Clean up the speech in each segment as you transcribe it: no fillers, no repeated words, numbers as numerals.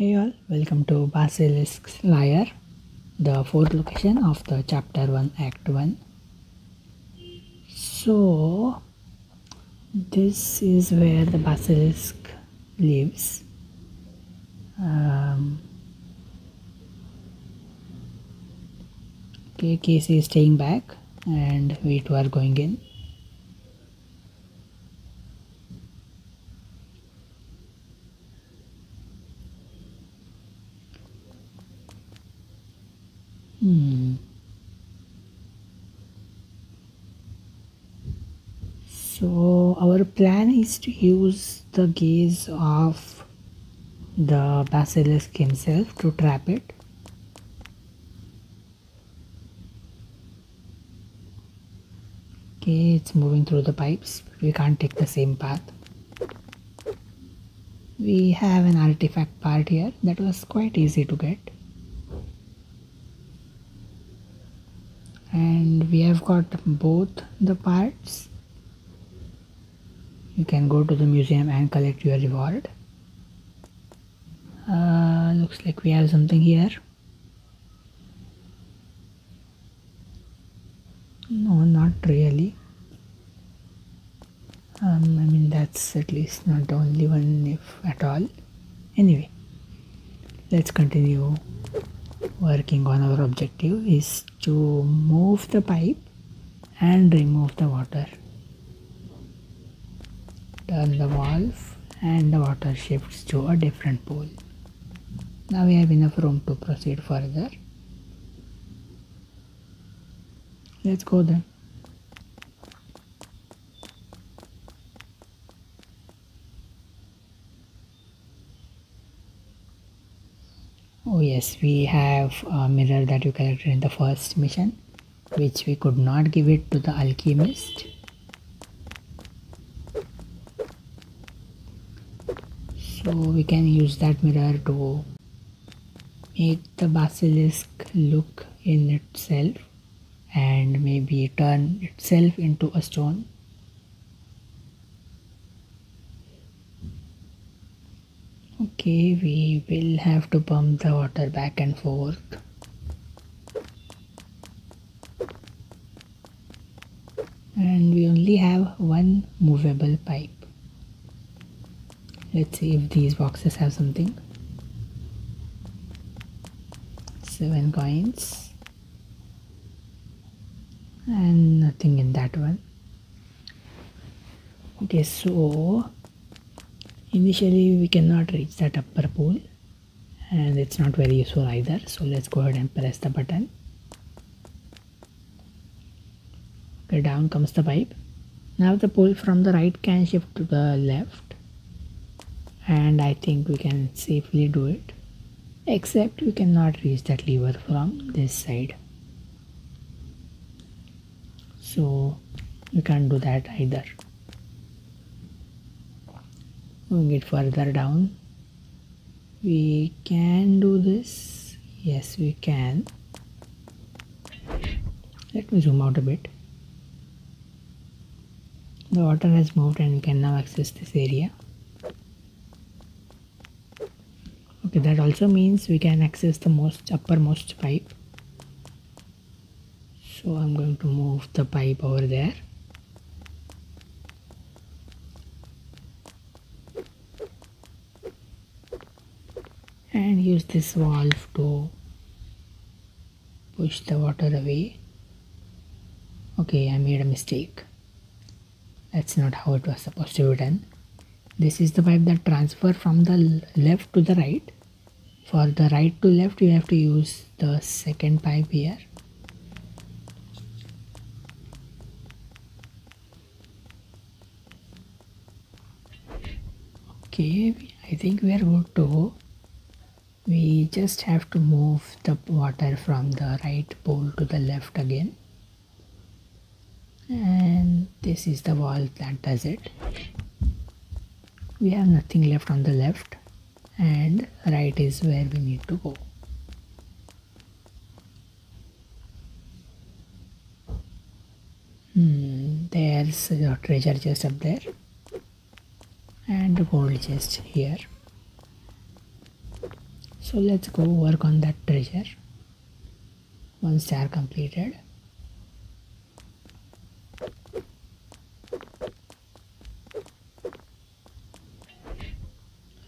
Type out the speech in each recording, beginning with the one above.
Hey all, welcome to Basilisk's Lair, the fourth location of the chapter 1 act 1. So this is where the basilisk lives. Okay, Casey is staying back and we two are going in. So our plan is to use the gaze of the basilisk himself to trap it. Okay, it's moving through the pipes, but we can't take the same path. We have an artifact part here that was quite easy to get. And we have got both the parts. You can go to the museum and collect your reward. Looks like we have something here. No, not really. I mean, that's at least not the only one, if at all. Anyway, let's continue working on our objective is to move the pipe and remove the water. Turn the valve and the water shifts to a different pool. Now we have enough room to proceed further. Let's go then. Oh yes, we have a mirror that you collected in the first mission, which we could not give it to the alchemist. So we can use that mirror to make the basilisk look in itself and maybe turn itself into a stone. Okay, we will have to pump the water back and forth. And we only have one movable pipe. Let's see if these boxes have something. 7 coins. And nothing in that one. Okay, so initially we cannot reach that upper pool and it's not very useful either, so let's go ahead and press the button. Okay, down comes the pipe. Now the pool from the right can shift to the left and I think we can safely do it, except we cannot reach that lever from this side, so we can't do that either. Moving it further down, we can do this. Yes, we can. Let me zoom out a bit. The water has moved and we can now access this area. Okay, that also means we can access the uppermost pipe. So I'm going to move the pipe over there. And use this valve to push the water away. Okay, I made a mistake. That's not how it was supposed to be done. This is the pipe that transfers from the left to the right. For the right to left, you have to use the second pipe here. Okay, I think we are good to go. We just have to move the water from the right pool to the left again, and this is the valve that does it. We have nothing left on the left and right is where we need to go. There's your treasure chest up there and the gold chest here. So let's go work on that treasure. Once they are completed,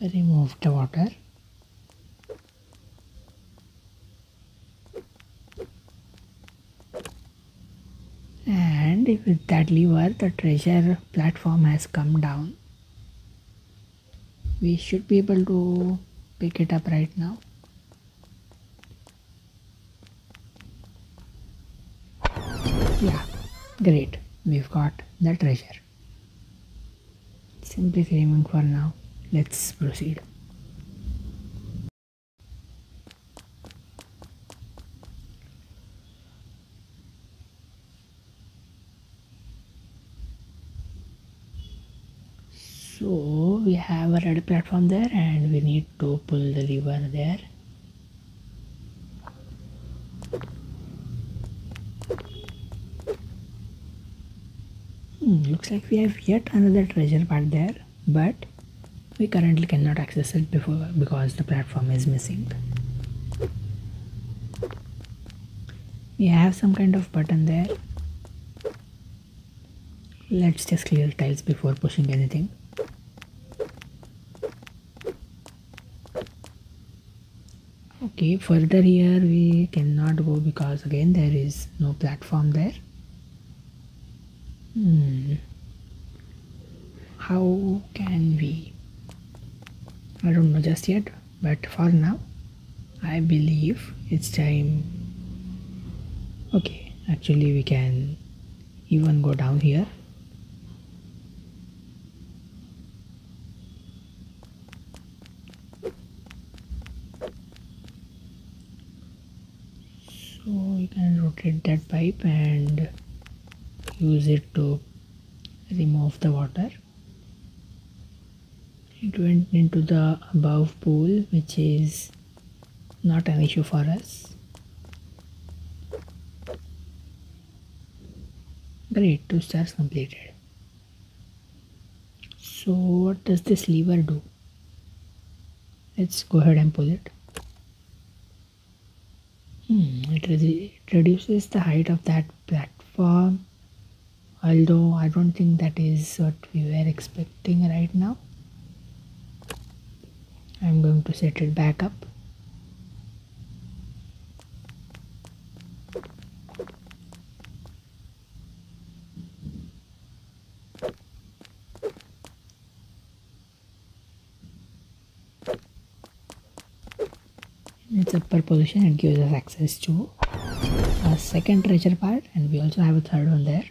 remove the water. And with that lever, the treasure platform has come down. We should be able to pick it up right now. Yeah, great. We've got the treasure. Simply claiming for now. Let's proceed. So we have a red platform there, and we need to pull the lever there. Looks like we have yet another treasure part there, but we currently cannot access it because the platform is missing. We have some kind of button there. Let's just clear tiles before pushing anything. Okay, further here we cannot go because again there is no platform there. How can we? I don't know just yet, but for now I believe it's time. Okay, actually we can even go down here. So we can rotate that pipe and use it to remove the water. It went into the above pool, which is not an issue for us. Great, 2 stars completed. So what does this lever do? Let's go ahead and pull it. It reduces the height of that platform, although I don't think that is what we were expecting right now. I'm going to set it back up. In its upper position, it gives us access to a second treasure part, and we also have a third one there.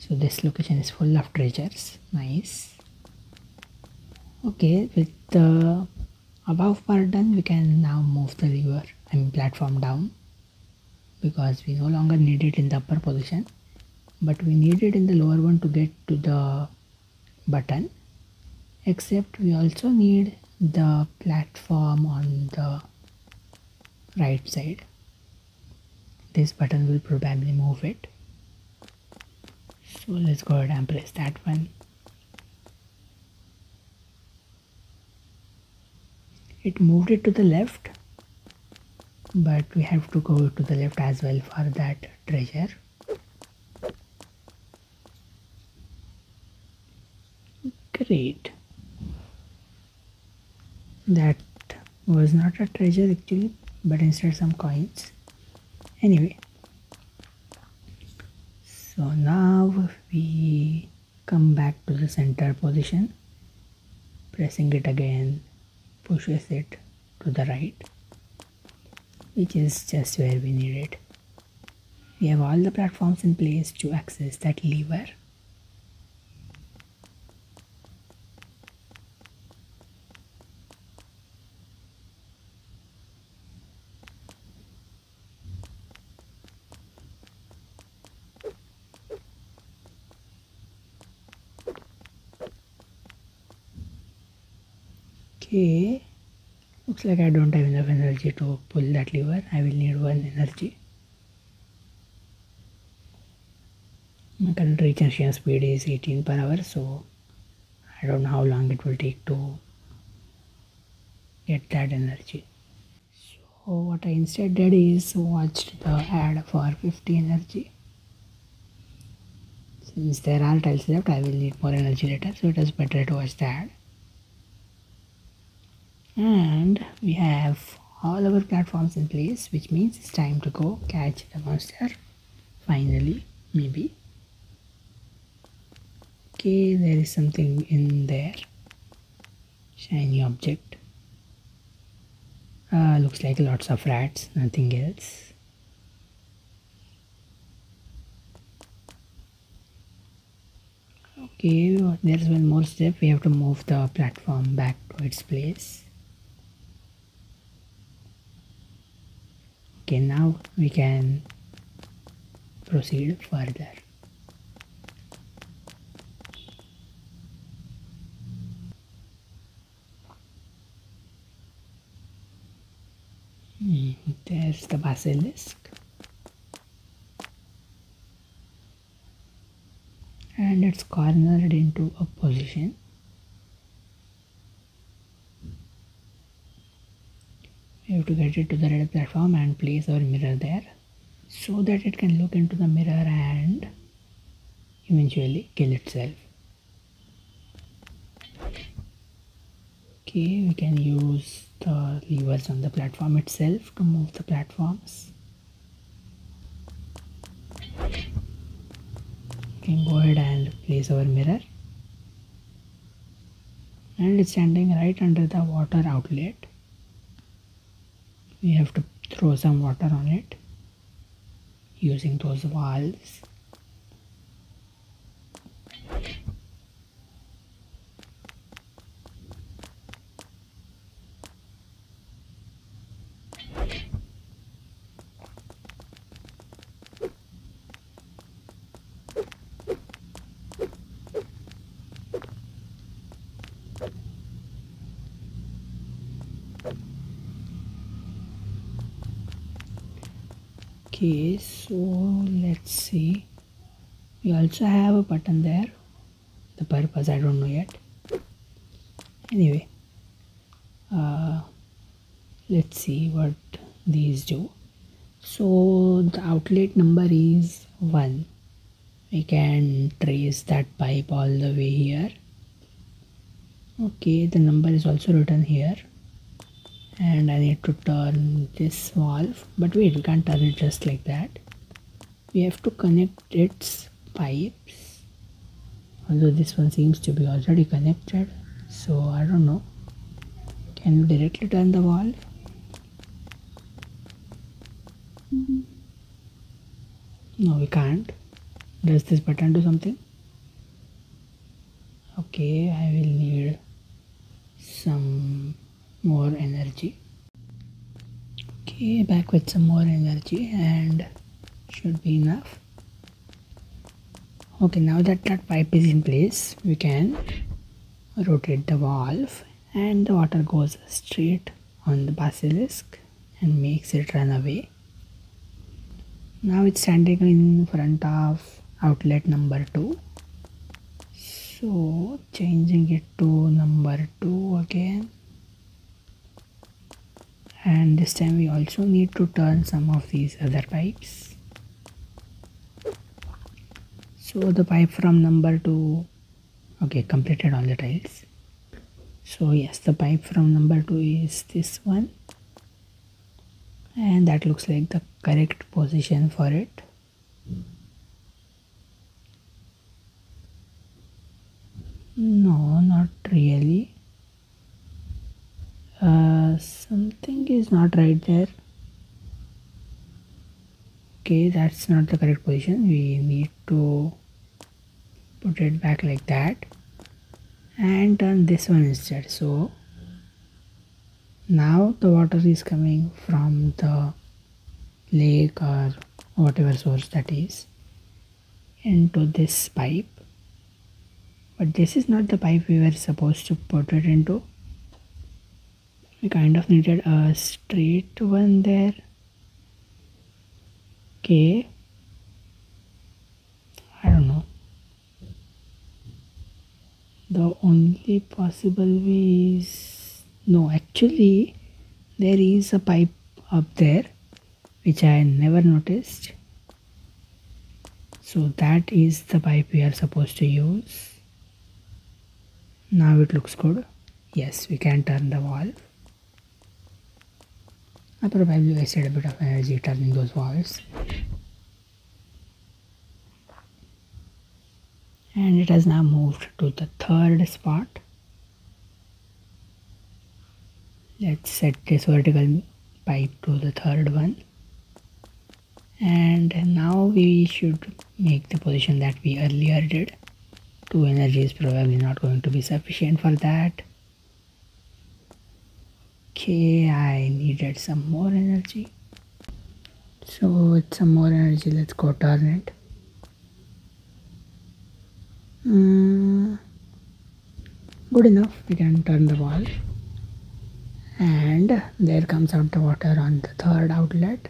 So this location is full of treasures. Nice. Okay, with the above part done, we can now move the lever, platform down, because we no longer need it in the upper position, but we need it in the lower one to get to the button, except we also need the platform on the right side. This button will probably move it. So let's go ahead and press that one. It moved it to the left, but we have to go to the left as well for that treasure. Great. That was not a treasure actually, but instead some coins. Anyway, so now we come back to the center position, pressing it again. Pushes it to the right, which is just where we need it. We have all the platforms in place to access that lever. Okay, looks like I don't have enough energy to pull that lever. I will need 1 energy. My current retention speed is 18 per hour, so I don't know how long it will take to get that energy. So what I instead did is watched the ad for 50 energy. Since there are tiles left, I will need more energy later, so it is better to watch the ad. And we have all our platforms in place, which means it's time to go catch the monster. Finally, maybe. Okay, there is something in there. Shiny object. Looks like lots of rats, nothing else. Okay, there is one more step. We have to move the platform back to its place. Okay, now we can proceed further. There's the basilisk. And it's cornered into a position. We have to get it to the red platform and place our mirror there, so that it can look into the mirror and eventually kill itself. Okay, we can use the levers on the platform itself to move the platforms. We can go ahead and place our mirror, and it's standing right under the water outlet. We have to throw some water on it using those valves. Okay, so let's see, we also have a button there, the purpose I don't know yet. Anyway, let's see what these do. So the outlet number is 1, we can trace that pipe all the way here. Okay, the number is also written here. And I need to turn this valve, but wait, we can't turn it just like that. We have to connect its pipes, although this one seems to be already connected, so I don't know. Can we directly turn the valve? No, we can't. Does this button do something? Okay, I will need some more energy. Okay, back with some more energy, and should be enough. Okay, now that that pipe is in place, we can rotate the valve and the water goes straight on the basilisk and makes it run away. Now it's standing in front of outlet number 2, so changing it to number 2 again. And this time we also need to turn some of these other pipes. So the pipe from number 2, okay, completed all the tiles. So yes, the pipe from number 2 is this one. And that looks like the correct position for it. No, not really. Something is not right there. Okay, that's not the correct position. We need to put it back like that and turn this one instead. So now the water is coming from the lake or whatever source that is into this pipe, but this is not the pipe we were supposed to put it into. We kind of needed a straight one there. Okay, I don't know. The only possible way is, no, actually there is a pipe up there, which I never noticed. So that is the pipe we are supposed to use. Now it looks good. Yes, we can turn the valve. I probably wasted a bit of energy turning those valves. And it has now moved to the third spot. Let's set this vertical pipe to the third one. And now we should make the position that we earlier did. 2 energy is probably not going to be sufficient for that. Okay, I needed some more energy. So with some more energy, let's go turn it. Good enough, we can turn the valve. And there comes out the water on the third outlet.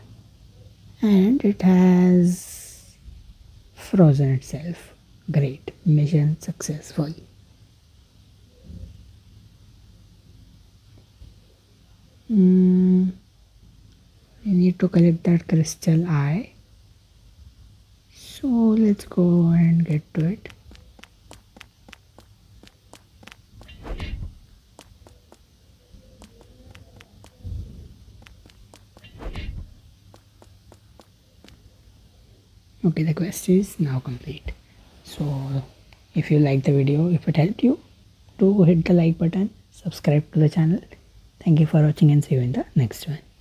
And it has frozen itself. Great, mission successful. We need to collect that crystal eye. So let's go and get to it. Okay, the quest is now complete. So if you like the video, if it helped you, do hit the like button, subscribe to the channel. Thank you for watching and see you in the next one.